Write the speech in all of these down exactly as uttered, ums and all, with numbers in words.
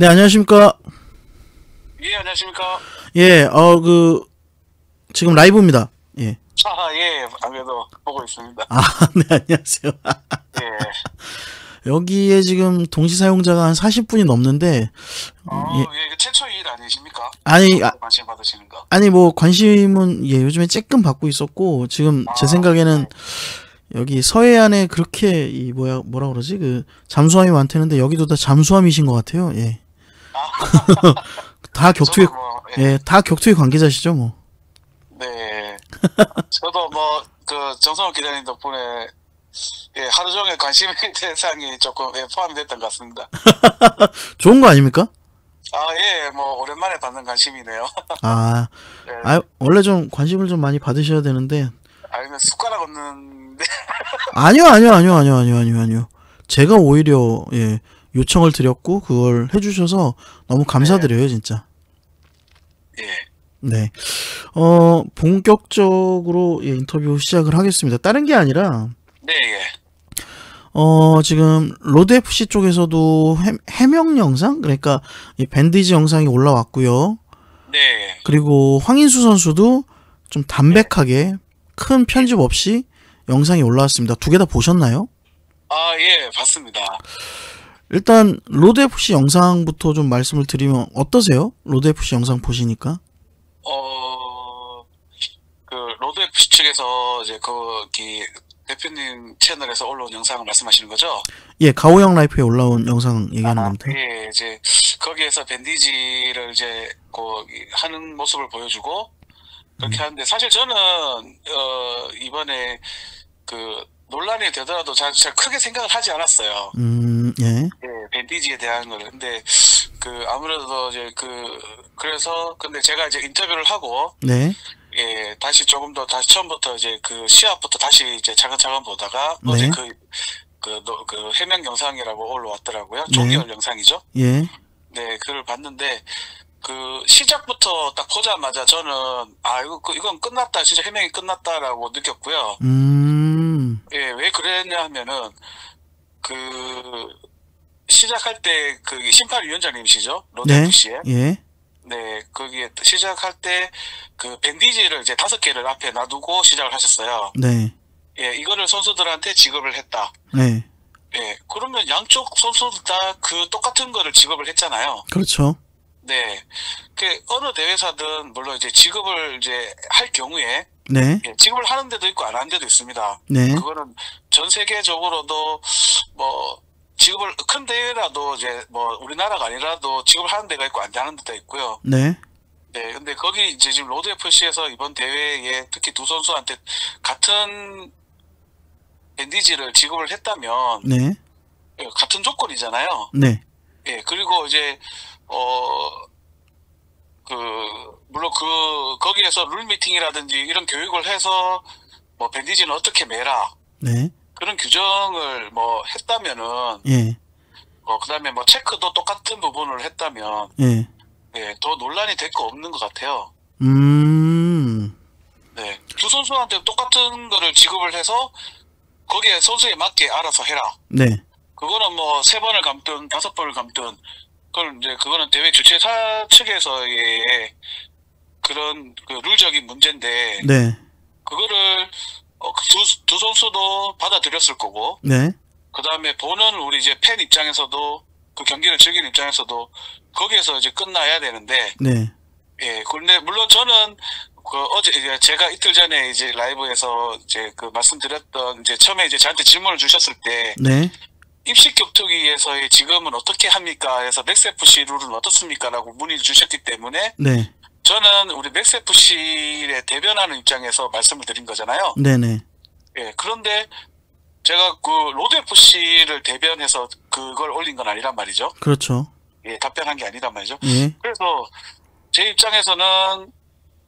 네, 안녕하십니까? 예, 안녕하십니까? 예, 어, 그, 지금 라이브입니다. 예. 아, 예, 아무래도 보고 있습니다. 아, 네, 안녕하세요. 예. 여기에 지금 동시 사용자가 한 사십 분이 넘는데. 어, 예, 예, 최초 일 아니십니까? 아니, 아, 관심 받으시는 거. 아니, 뭐, 관심은, 예, 요즘에 쬐끔 받고 있었고, 지금 아, 제 생각에는, 네. 여기 서해안에 그렇게 이 뭐야 뭐라 그러지 그 잠수함이 많다는데 여기도 다 잠수함이신 것 같아요. 예. 아, 다 격투의 뭐, 예. 예, 다 격투의 관계자시죠 뭐. 네. 저도 뭐 그 정성욱 기자님 덕분에 예, 하루 종일 관심의 대상이 조금 예, 포함이 됐던 것 같습니다. 좋은 거 아닙니까? 아, 예, 뭐 오랜만에 받는 관심이네요. 아, 예. 아, 원래 좀 관심을 좀 많이 받으셔야 되는데. 아니면 숟가락 없는데. 아니요, 아니요, 아니요, 아니요, 아니요, 아니요, 아니요. 제가 오히려 예 요청을 드렸고 그걸 해주셔서 너무 감사드려요, 네. 진짜. 예. 네. 어 본격적으로 예, 인터뷰 시작을 하겠습니다. 다른 게 아니라. 네. 예. 어 지금 로드 에프씨 쪽에서도 해, 해명 영상 그러니까 이 밴디지 영상이 올라왔고요. 네. 예. 그리고 황인수 선수도 좀 담백하게. 네. 큰 편집 없이 영상이 올라왔습니다. 두 개 다 보셨나요? 아, 예, 봤습니다. 일단 로드 에프씨 영상부터 좀 말씀을 드리면 어떠세요? 로드 에프씨 영상 보시니까? 어, 그 로드 에프씨 측에서 이제 거기 대표님 채널에서 올라온 영상을 말씀하시는 거죠? 예, 가오형 라이프에 올라온 영상 얘기하는 아, 겁니다. 예, 이제 거기에서 밴디지를 이제 거기 하는 모습을 보여주고. 그렇게 하는데 사실 저는 어 이번에 그 논란이 되더라도 잘, 잘 크게 생각을 하지 않았어요. 음, 예. 예, 밴디지에 대한 걸. 근데 그 아무래도 이제 그 그래서 근데 제가 이제 인터뷰를 하고 네. 예, 다시 조금 더 다시 처음부터 이제 그 시합부터 다시 이제 차근차근 보다가 네. 어제 그 그 그, 그 해명 영상이라고 올라왔더라고요. 종이열 네. 영상이죠. 예. 네, 그걸 봤는데 그 시작부터 딱 보자마자 저는 아 이거 이건 끝났다 진짜 해명이 끝났다라고 느꼈고요. 음. 예, 왜 그랬냐 하면은 그 시작할 때 그 심판위원장님이시죠 로드 에프씨에. 네. 예. 네 거기에 시작할 때 그 밴디지를 이제 다섯 개를 앞에 놔두고 시작을 하셨어요. 네. 예, 이거를 선수들한테 지급을 했다. 네. 예, 그러면 양쪽 선수들 다 그 똑같은 거를 지급을 했잖아요. 그렇죠. 네, 그 어느 대회사든 물론 이제 지급을 이제 할 경우에 네. 예, 지급을 하는 데도 있고 안 하는 데도 있습니다. 네. 그거는 전 세계적으로도 뭐 지급을 큰 대회라도 이제 뭐 우리나라가 아니라도 지급을 하는 데가 있고 안 하는 데가 있고요. 네. 네, 근데 거기 이제 지금 로드 에프씨에서 이번 대회에 특히 두 선수한테 같은 밴디지를 지급을 했다면 네. 예, 같은 조건이잖아요. 네. 예, 그리고 이제 어 그 물론 그 거기에서 룰 미팅이라든지 이런 교육을 해서 뭐 밴디지는 어떻게 매라 네. 그런 규정을 뭐 했다면은 예. 어 그다음에 뭐 체크도 똑같은 부분을 했다면 예. 예, 더 논란이 될 거 없는 것 같아요. 음. 네. 두 선수한테 똑같은 거를 지급을 해서 거기에 선수에 맞게 알아서 해라. 네. 그거는 뭐 세 번을 감든 다섯 번을 감든 그건 이제 그거는 대회 주최사 측에서의 그런 그 룰적인 문제인데 네. 그거를 어, 두, 두 선수도 받아들였을 거고 네. 그 다음에 보는 우리 이제 팬 입장에서도 그 경기를 즐기는 입장에서도 거기에서 이제 끝나야 되는데 네. 예 근데 물론 저는 그 어제 이제 제가 이틀 전에 이제 라이브에서 이제 그 말씀드렸던 이제 처음에 이제 저한테 질문을 주셨을 때 네. 입식 격투기에서의 지금은 어떻게 합니까? 해서 맥스에프씨 룰은 어떻습니까? 라고 문의를 주셨기 때문에 네. 저는 우리 맥스에프씨에 대변하는 입장에서 말씀을 드린 거잖아요. 네네. 예, 그런데 제가 그 로드에프씨를 대변해서 그걸 올린 건 아니란 말이죠. 그렇죠. 예, 답변한 게 아니란 말이죠. 예. 그래서 제 입장에서는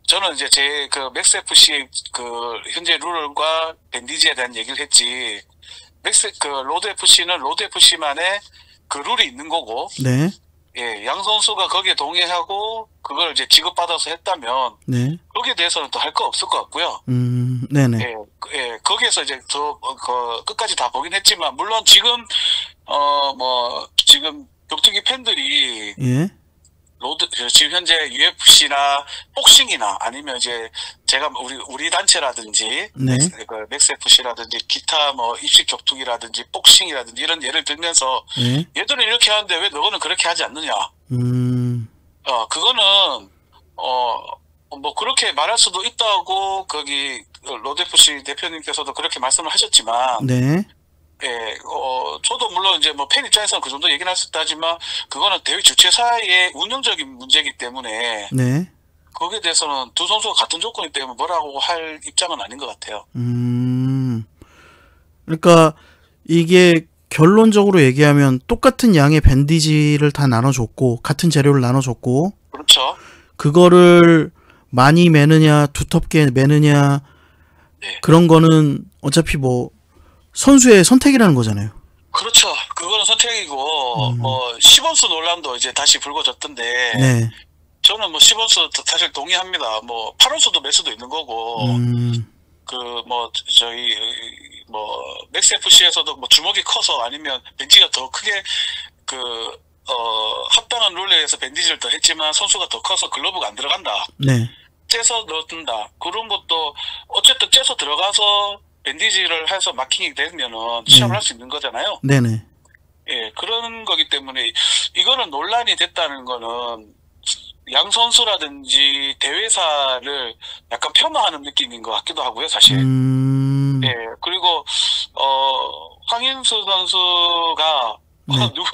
저는 이제 제 그 맥스에프씨의 그 현재 룰과 밴디지에 대한 얘기를 했지 맥스, 그, 로드 에프씨는 로드 에프씨만의 그 룰이 있는 거고. 네. 예, 양 선수가 거기에 동의하고, 그걸 이제 지급받아서 했다면. 네. 거기에 대해서는 또 할 거 없을 것 같고요. 음, 네네. 예, 예, 거기에서 이제 더, 그, 끝까지 다 보긴 했지만, 물론 지금, 어, 뭐, 지금 격투기 팬들이 예? 로드 지금 현재 유에프씨나 복싱이나 아니면 이제 제가 우리 우리 단체라든지 네. 맥스 에프씨라든지 기타 뭐 입식 격투기라든지 복싱이라든지 이런 예를 들면서 예? 얘들은 이렇게 하는데 왜 너는 그렇게 하지 않느냐? 음. 어 그거는 어 뭐 그렇게 말할 수도 있다고 거기 로드 에프씨 대표님께서도 그렇게 말씀을 하셨지만. 네. 예, 어, 저도 물론 이제 뭐 팬 입장에서는 그 정도 얘기는 할 수 있다지만, 그거는 대회 주최 사의 운영적인 문제이기 때문에, 네. 거기에 대해서는 두 선수가 같은 조건이 때문에 뭐라고 할 입장은 아닌 것 같아요. 음. 그러니까 이게 결론적으로 얘기하면 똑같은 양의 밴디지를 다 나눠줬고, 같은 재료를 나눠줬고, 그렇죠. 그거를 많이 매느냐, 두텁게 매느냐, 네. 그런 거는 어차피 뭐, 선수의 선택이라는 거잖아요. 그렇죠. 그거는 선택이고 음. 뭐 시범수 논란도 이제 다시 불거졌던데 네. 저는 뭐 시범수 사실 동의합니다. 뭐 팔 원수도 매수도 있는 거고 음. 그 뭐 저희 뭐 맥스 에프씨에서도 뭐 주먹이 커서 아니면 밴디지가 더 크게 그 어 합당한 룰에 의해서 밴디지를 더 했지만 선수가 더 커서 글러브가 안 들어간다. 네. 째서 넣는다. 그런 것도 어쨌든 째서 들어가서 밴디지를 해서 마킹이 되면은 시험을 네. 할 수 있는 거잖아요. 네네. 예, 그런 거기 때문에 이거는 논란이 됐다는 거는 양 선수라든지 대회사를 약간 폄하하는 느낌인 것 같기도 하고요, 사실. 음... 예, 그리고 어 황인수 선수가 네. 어, 누구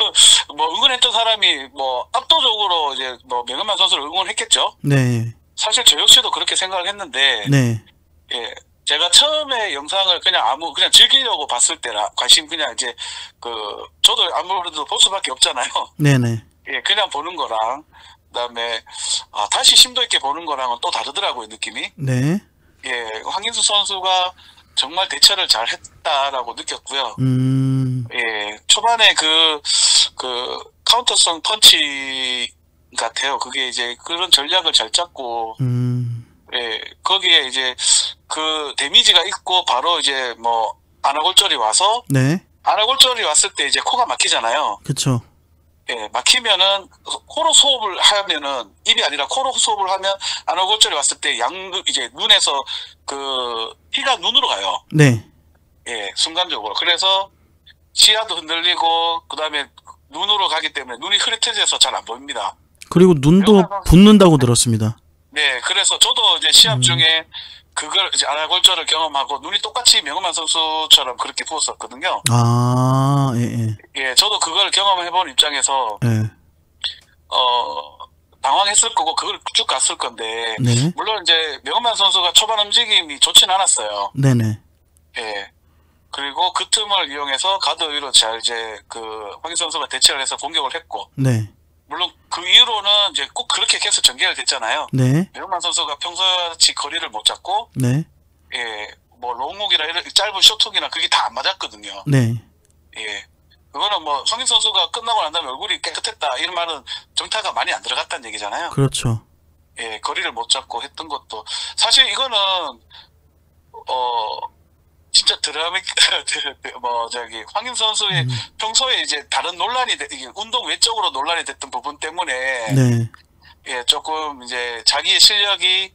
뭐 응원했던 사람이 뭐 압도적으로 이제 뭐 명우만 선수를 응원했겠죠. 네. 사실 저 역시도 그렇게 생각을 했는데. 네. 예. 제가 처음에 영상을 그냥 아무 그냥 즐기려고 봤을 때라 관심 그냥 이제 그 저도 아무래도 볼 수밖에 없잖아요. 네네. 예, 그냥 보는 거랑 그다음에 아, 다시 심도 있게 보는 거랑은 또 다르더라고요 느낌이. 네. 예, 황인수 선수가 정말 대처를 잘 했다라고 느꼈고요. 음. 예, 초반에 그 그 카운터성 펀치 같아요. 그게 이제 그런 전략을 잘 짰고. 음. 예, 거기에 이제 그 데미지가 있고 바로 이제 뭐 안아골절이 와서 네. 안아골절이 왔을 때 이제 코가 막히잖아요. 그렇죠. 예, 막히면은 코로 소흡을 하면은 입이 아니라 코로 소흡을 하면 안아골절이 왔을 때 양 이제 눈에서 그 피가 눈으로 가요. 네. 예, 순간적으로. 그래서 시야도 흔들리고 그다음에 눈으로 가기 때문에 눈이 흐릿해져서 잘 안 보입니다. 그리고 눈도 붓는다고 들었습니다. 네, 그래서 저도 이제 시합 중에 그걸 이제 안아골절을 경험하고 눈이 똑같이 명우만 선수처럼 그렇게 부었었거든요. 아, 예, 예. 예, 저도 그걸 경험해본 입장에서 예. 어 당황했을 거고 그걸 쭉 갔을 건데 네. 물론 이제 명우만 선수가 초반 움직임이 좋진 않았어요. 네네. 예. 그리고 그 틈을 이용해서 가드 위로 잘 이제 그 황인수 선수가 대처를 해서 공격을 했고. 네. 물론 그 이후로는 이제 꼭 그렇게 계속 전개가 됐잖아요. 네. 명우만 선수가 평소같이 거리를 못 잡고, 네. 예, 뭐 롱훅이나 이런 짧은 쇼트훅이나 그게 다 안 맞았거든요. 네. 예, 그거는 뭐 황인수 선수가 끝나고 난 다음에 얼굴이 깨끗했다 이런 말은 정타가 많이 안 들어갔다는 얘기잖아요. 그렇죠. 예, 거리를 못 잡고 했던 것도 사실 이거는 어. 진짜 드라마, 뭐, 저기, 황인수 선수의 음. 평소에 이제 다른 논란이, 되, 운동 외적으로 논란이 됐던 부분 때문에, 네. 예, 조금 이제 자기의 실력이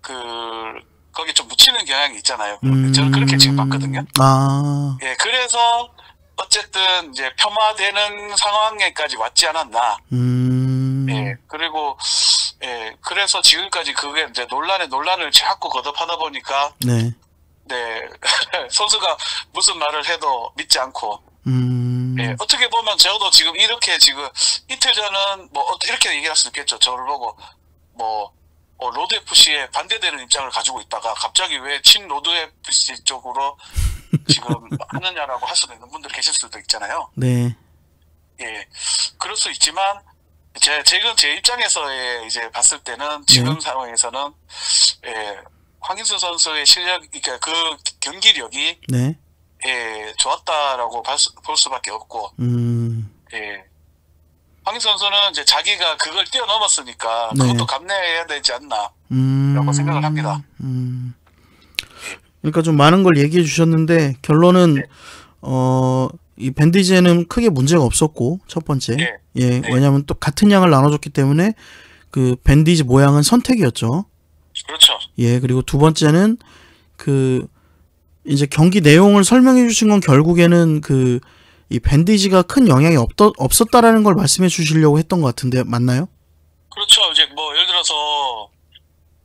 그, 거기 좀 묻히는 경향이 있잖아요. 음. 저는 그렇게 지금 봤거든요. 아. 예, 그래서 어쨌든 이제 폄하되는 상황에까지 왔지 않았나. 음. 예, 그리고, 예, 그래서 지금까지 그게 이제 논란에 논란을 자꾸 거듭하다 보니까, 네. 네, 선수가 무슨 말을 해도 믿지 않고, 음... 예, 어떻게 보면 저도 지금 이렇게 지금 이틀 전은 뭐 이렇게 얘기할 수 있겠죠. 저를 보고 뭐 어, 로드 에프씨에 반대되는 입장을 가지고 있다가 갑자기 왜 친 로드 에프씨 쪽으로 지금 하느냐라고 할 수도 있는 분들 계실 수도 있잖아요. 네, 예, 그럴 수 있지만. 제 지금 제 입장에서의 이제 봤을 때는 지금 네. 상황에서는 예. 황인수 선수의 실력, 그러니까 그 경기력이 네. 예, 좋았다라고 볼 수밖에 없고, 음. 예, 황인수 선수는 이제 자기가 그걸 뛰어넘었으니까 네. 그것도 감내해야 되지 않나라고 음. 생각을 합니다. 음. 그러니까 좀 많은 걸 얘기해 주셨는데 결론은 네. 어, 이 밴디지에는 크게 문제가 없었고, 첫 번째. 네. 예, 네. 왜냐면 또 같은 양을 나눠줬기 때문에 그 밴디지 모양은 선택이었죠. 그렇죠. 예, 그리고 두 번째는 그 이제 경기 내용을 설명해 주신 건 결국에는 그 이 밴디지가 큰 영향이 없더, 없었다라는 걸 말씀해 주시려고 했던 것 같은데, 맞나요? 그렇죠. 이제 뭐 예를 들어서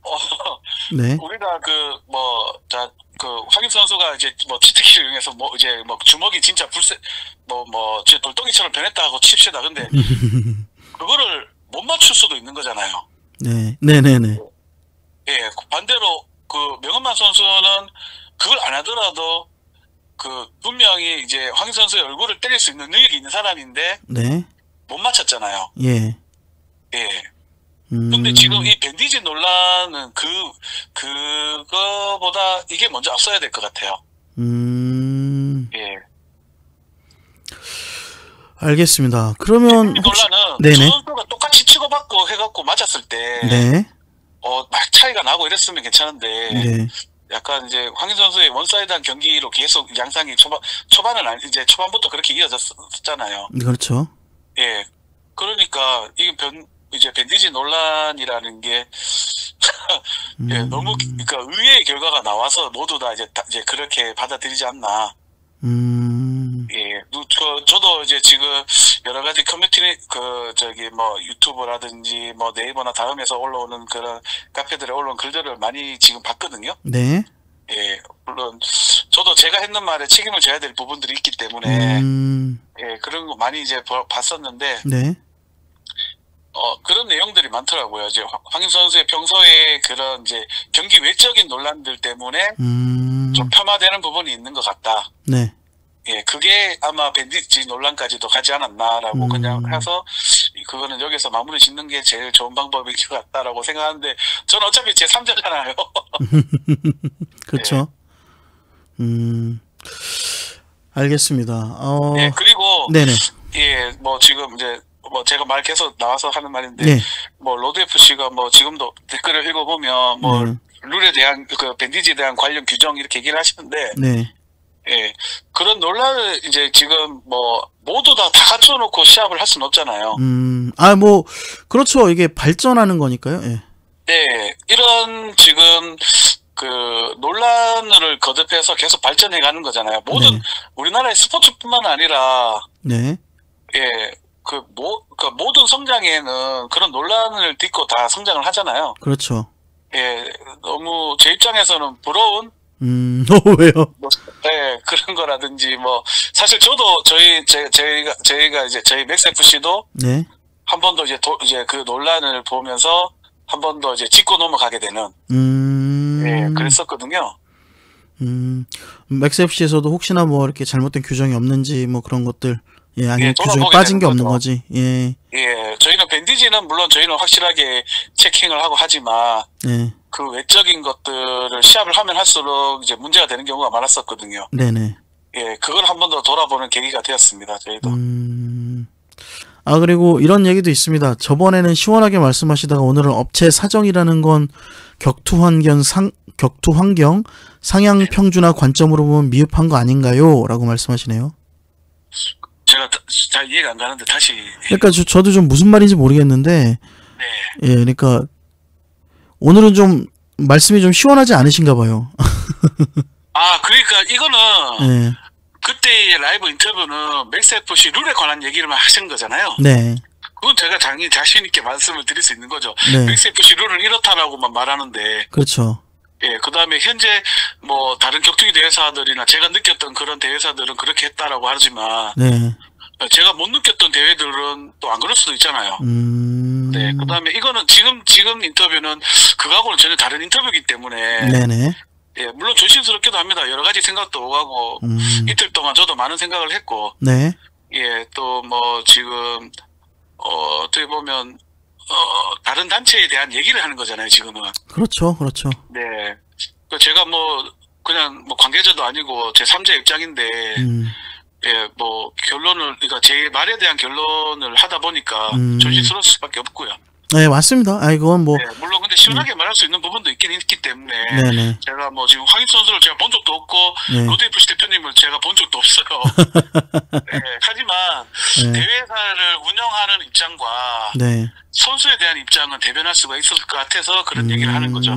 어, 네. 우리가 그 뭐 자 그 황인수 선수가 이제 뭐 치트키를 이용해서 뭐 이제 뭐 주먹이 진짜 불세 뭐 뭐 제 돌덩이처럼 변했다고 칩시다. 근데 그거를 못 맞출 수도 있는 거잖아요. 네, 네, 네, 네. 예, 반대로 그 명우만 선수는 그걸 안 하더라도 그 분명히 이제 황인수 선수의 얼굴을 때릴 수 있는 능력이 있는 사람인데 네. 못 맞췄잖아요. 예. 예. 음... 근데 지금 이 밴디지 논란은 그, 그거보다 이게 먼저 앞서야 될 것 같아요. 음. 예. 알겠습니다. 그러면. 밴디지 논란은 혹시... 두 선수가 똑같이 치고받고 해갖고 맞았을 때. 네. 어, 막 차이가 나고 이랬으면 괜찮은데. 네. 약간 이제 황인수 선수의 원사이드한 경기로 계속 양상이 초반, 초반은 아니, 이제 초반부터 그렇게 이어졌었잖아요. 그렇죠. 예. 그러니까 이게 변, 이제 밴디지 논란이라는 게 예, 음... 너무 그러니까 의외의 결과가 나와서 모두 다 이제 다 이제 그렇게 받아들이지 않나. 음. 예, 저 저도 이제 지금 여러 가지 커뮤니티 그 저기 뭐 유튜브라든지 뭐 네이버나 다음에서 올라오는 그런 카페들에 올라온 글들을 많이 지금 봤거든요. 네. 예, 물론 저도 제가 했는 말에 책임을 져야 될 부분들이 있기 때문에 음... 예 그런 거 많이 이제 봤었는데. 네. 어, 그런 내용들이 많더라고요. 이제 황인수 선수의 평소에 그런 이제 경기 외적인 논란들 때문에 음... 좀 폄하되는 부분이 있는 것 같다. 네. 예, 그게 아마 밴디지 논란까지도 가지 않았나라고 음... 그냥 해서 그거는 여기서 마무리 짓는 게 제일 좋은 방법인 것 같다라고 생각하는데 저는 어차피 제 삼자잖아요. 그렇죠. 예. 음, 알겠습니다. 어... 예, 그리고 네네. 예, 뭐 지금 이제 뭐 제가 말 계속 나와서 하는 말인데 네. 뭐 로드 에프씨가 뭐 지금도 댓글을 읽어보면 뭐 네. 룰에 대한 그 밴디지에 대한 관련 규정 이렇게 얘기를 하시는데 네. 예 그런 논란을 이제 지금 뭐 모두 다 다 갖춰놓고 시합을 할 수는 없잖아요. 음 아 뭐 그렇죠. 이게 발전하는 거니까요. 예. 네 이런 지금 그 논란을 거듭해서 계속 발전해가는 거잖아요. 모든 네. 우리나라의 스포츠뿐만 아니라 네 예. 그, 모, 그, 모든 성장에는 그런 논란을 딛고 다 성장을 하잖아요. 그렇죠. 예, 너무 제 입장에서는 부러운? 음, 왜요? 뭐, 예, 그런 거라든지, 뭐, 사실 저도 저희, 제, 저희가, 저희가 이제 저희 맥스에프씨도 네. 한 번 더 이제, 도, 이제 그 논란을 보면서 한 번 더 이제 짚고 넘어가게 되는. 음. 예, 그랬었거든요. 음, 맥스에프씨에서도 혹시나 뭐 이렇게 잘못된 규정이 없는지 뭐 그런 것들. 예, 아니 예, 규정이 빠진 게 없는 거지. 예. 예, 저희는 밴디지는 물론 저희는 확실하게 체킹을 하고 하지만 예. 그 외적인 것들을 시합을 하면 할수록 이제 문제가 되는 경우가 많았었거든요. 네네. 예, 그걸 한 번 더 돌아보는 계기가 되었습니다. 저희도. 음... 아 그리고 이런 얘기도 있습니다. 저번에는 시원하게 말씀하시다가 오늘은 업체 사정이라는 건 격투 환경 상 격투 환경 상향 평준화 관점으로 보면 미흡한 거 아닌가요?라고 말씀하시네요. 제가 잘 이해가 안 가는데 다시. 그러니까 저, 저도 좀 무슨 말인지 모르겠는데. 네. 예, 그러니까 오늘은 좀 말씀이 좀 시원하지 않으신가 봐요. 아, 그러니까 이거는 네. 그때의 라이브 인터뷰는 맥스에프씨 룰에 관한 얘기를 하신 거잖아요. 네. 그건 제가 당연히 자신 있게 말씀을 드릴 수 있는 거죠. 네. 맥스에프씨 룰은 이렇다라고만 말하는데. 그렇죠. 예, 그 다음에 현재 뭐 다른 격투기 대회사들이나 제가 느꼈던 그런 대회사들은 그렇게 했다라고 하지만 네. 제가 못 느꼈던 대회들은 또 안 그럴 수도 있잖아요. 음... 네, 그 다음에 이거는 지금 지금 인터뷰는 그거하고는 전혀 다른 인터뷰이기 때문에 네네. 예, 물론 조심스럽기도 합니다. 여러 가지 생각도 오가고 음... 이틀 동안 저도 많은 생각을 했고 네. 예, 또 뭐 지금 어, 어떻게 보면 어, 다른 단체에 대한 얘기를 하는 거잖아요, 지금은. 그렇죠, 그렇죠. 네. 제가 뭐, 그냥, 뭐, 관계자도 아니고, 제 삼자 입장인데, 음. 예, 뭐, 결론을, 그러니까 제 말에 대한 결론을 하다 보니까, 음. 조심스러울 수밖에 없고요. 네, 맞습니다. 아, 이건 뭐. 네, 물론, 근데 시원하게 음. 말할 수 있는 부분도 있긴 있기 때문에 네네. 제가 뭐 지금 황인수 선수를 제가 본 적도 없고 네. 로드 에프씨 대표님을 제가 본 적도 없어요. 네. 하지만 네. 대회사를 운영하는 입장과 네. 선수에 대한 입장은 대변할 수가 있었을 것 같아서 그런 음... 얘기를 하는 거죠.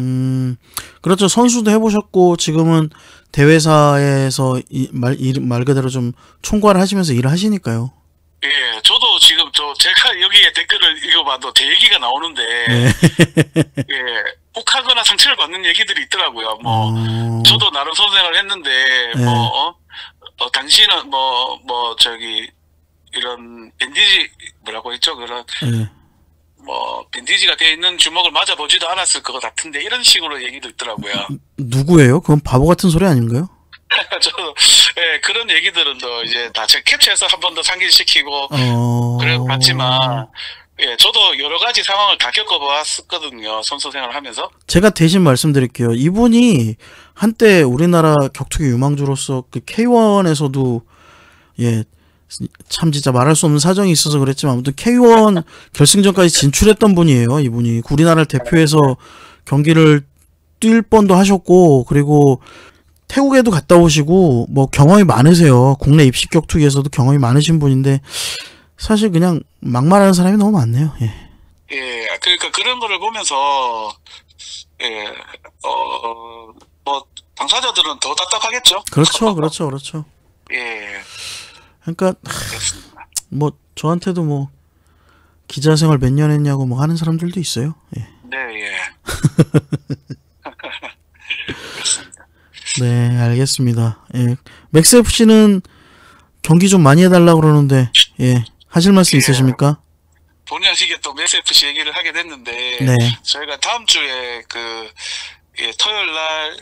그렇죠. 선수도 해보셨고 지금은 대회사에서 이, 말, 이, 말 그대로 좀 총괄을 하시면서 일을 하시니까요. 예, 저도 지금 저 제가 여기에 댓글을 읽어봐도 제 얘기가 나오는데 네. 예, 혹하거나 상처를 받는 얘기들이 있더라고요. 뭐 오. 저도 나름 선생을 했는데 네. 뭐 어, 당신은 뭐뭐 뭐 저기 이런 밴디지 뭐라고 했죠 그런. 네. 뭐 밴디지가 돼 있는 주먹을 맞아보지도 않았을 것 같은데 이런 식으로 얘기도 있더라고요. 누구예요? 그건 바보 같은 소리 아닌가요? 저, 예, 그런 얘기들은 또 이제 다 제가 캡처해서 한 번 더 상기시키고 어... 그래 봤지만 예, 저도 여러 가지 상황을 다 겪어봤었거든요. 선수 생활을 하면서. 제가 대신 말씀드릴게요. 이분이 한때 우리나라 격투기 유망주로서 그 케이 원에서도 예. 참 진짜 말할 수 없는 사정이 있어서 그랬지만 아무튼 케이 원 결승전까지 진출했던 분이에요. 이분이 우리나라를 대표해서 경기를 뛸 뻔도 하셨고 그리고 태국에도 갔다 오시고 뭐 경험이 많으세요. 국내 입식 격투기에서도 경험이 많으신 분인데 사실 그냥 막말하는 사람이 너무 많네요. 예, 예 그러니까 그런 거를 보면서 예, 어, 뭐 당사자들은 더 답답하겠죠. 그렇죠, 그렇죠, 그렇죠. 예. 그러니까 그렇습니다. 뭐 저한테도 뭐 기자 생활 몇 년 했냐고 뭐 하는 사람들도 있어요. 예. 네, 예. 그렇습니다. 네, 알겠습니다. 예. 맥스 에프씨는 경기 좀 많이 해달라 그러는데 예, 하실 말씀 예. 있으십니까? 본의 아니게 또 맥스 에프씨 얘기를 하게 됐는데 네. 저희가 다음 주에 그 예, 토요일 날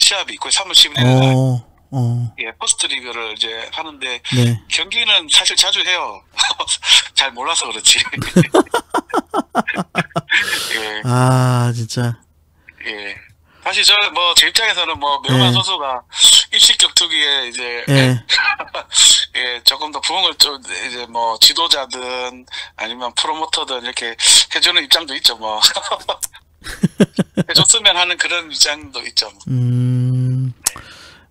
시합이 있고 삼월 십일일 날. 어. 어. 예, 퍼스트 리그를 이제 하는데 네. 경기는 사실 자주 해요. 잘 몰라서 그렇지. 예. 아 진짜. 예. 사실 저 뭐 제 입장에서는 뭐 명우만 예. 선수가 입식 격투기에 이제 예. 예 조금 더 부응을 좀 이제 뭐 지도자든 아니면 프로모터든 이렇게 해주는 입장도 있죠 뭐. 해줬으면 하는 그런 입장도 있죠. 뭐. 음.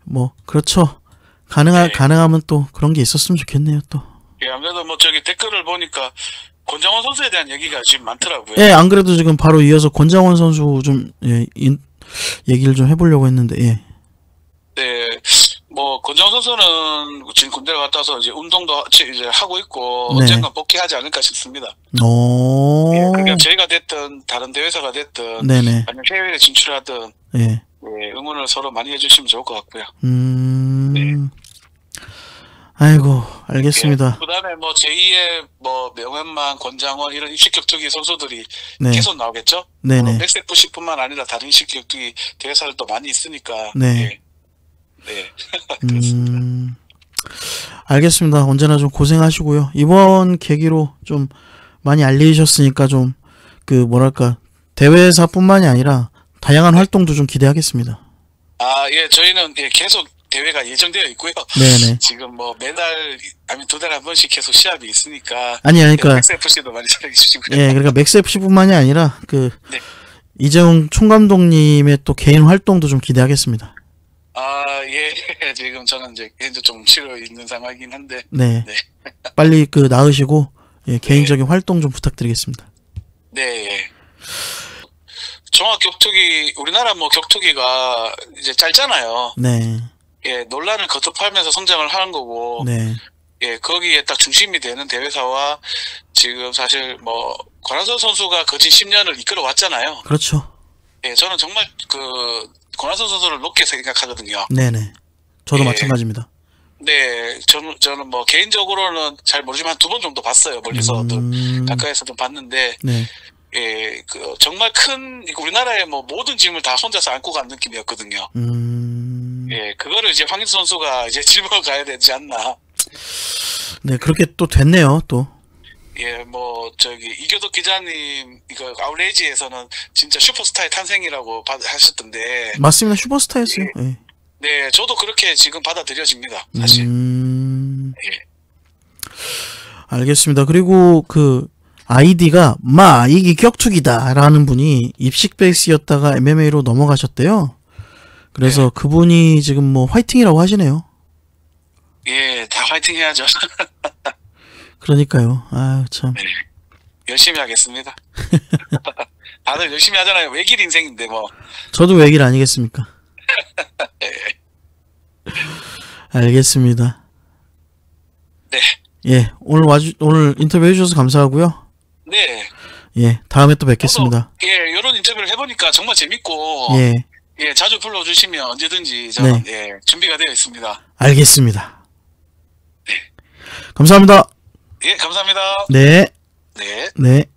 뭐 그렇죠. 가능하 네. 가능하면 또 그런 게 있었으면 좋겠네요 또. 예, 아무래도 뭐 저기 댓글을 보니까 권장원 선수에 대한 얘기가 지금 많더라고요. 예, 안 그래도 지금 바로 이어서 권장원 선수 좀 예, 인, 얘기를 좀 해보려고 했는데 예. 네, 뭐 권장원 선수는 지금 군대를 갔다 와서 이제 운동도 이제 하고 있고 네. 언젠가 복귀하지 않을까 싶습니다. 오. 예, 그러니까 저희가 됐든 다른 대회사가 됐든, 네네. 아니면 해외에 진출하든. 예. 네, 응원을 서로 많이 해주시면 좋을 것 같고요. 음, 네. 아이고, 알겠습니다. 네, 그다음에 뭐 제이의 뭐 명우만, 권장원 이런 입식 격투기 선수들이 네. 계속 나오겠죠. 네네. 백스 에프씨뿐만 아니라 다른 입식 격투기 대회사를 또 많이 있으니까. 네. 네. 네. 그렇습니다. 음, 알겠습니다. 언제나 좀 고생하시고요. 이번 계기로 좀 많이 알리셨으니까 좀 그 뭐랄까 대회사뿐만이 아니라. 다양한 활동도 좀 기대하겠습니다. 아, 예, 저희는 예, 계속 대회가 예정되어 있고요. 네네. 지금 뭐 매달, 아니 두 달에 한 번씩 계속 시합이 있으니까. 아니, 그러니까. 예, 맥스 에프씨도 많이 사랑해 주시고요. 예, 그러니까 맥스 에프씨뿐만이 아니라 그 네. 이재용 총감독님의 또 개인 활동도 좀 기대하겠습니다. 아, 예, 지금 저는 이제 현재 좀 쉬어 있는 상황이긴 한데. 네. 네. 빨리 그 나으시고 예, 개인적인 네. 활동 좀 부탁드리겠습니다. 네. 예. 종합 격투기 우리나라 뭐 격투기가 이제 짧잖아요. 네. 예, 논란을 거듭하면서 성장을 하는 거고. 네. 예, 거기에 딱 중심이 되는 대회사와 지금 사실 뭐 권한선 선수가 거진 십 년을 이끌어 왔잖아요. 그렇죠. 예, 저는 정말 그 권한선 선수를 높게 생각하거든요. 네네. 저도 예, 마찬가지입니다. 네, 저는 저는 뭐 개인적으로는 잘 모르지만 두 번 정도 봤어요. 멀리서도 음... 가까이서도 봤는데. 네. 예, 그, 정말 큰, 우리나라의 뭐 모든 짐을 다 혼자서 안고 간 느낌이었거든요. 음. 예, 그거를 이제 황인수 선수가 이제 짊어 가야 되지 않나. 네, 그렇게 또 됐네요, 또. 예, 뭐, 저기, 이교도 기자님, 이거, 아웃레이지에서는 진짜 슈퍼스타의 탄생이라고 받, 하셨던데. 맞습니다, 슈퍼스타였어요. 예. 예. 네, 저도 그렇게 지금 받아들여집니다, 사실. 음. 예. 알겠습니다. 그리고 그, 아이디가 마 이게 격투기다 라는 분이 입식 베이스였다가 엠엠에이로 넘어가셨대요. 그래서 네. 그분이 지금 뭐 화이팅이라고 하시네요. 예, 다 화이팅 해야죠. 그러니까요. 아 참. 네. 열심히 하겠습니다. 다들 열심히 하잖아요. 외길 인생인데 뭐. 저도 외길 아니겠습니까? 네. 알겠습니다. 네. 예, 오늘 와주 오늘 인터뷰 해주셔서 감사하고요. 네. 예, 다음에 또 뵙겠습니다. 저도, 예, 이런 인터뷰를 해보니까 정말 재밌고. 예. 예, 자주 불러주시면 언제든지 저는 네. 예, 준비가 되어 있습니다. 알겠습니다. 네. 감사합니다. 예, 감사합니다. 네. 네. 네.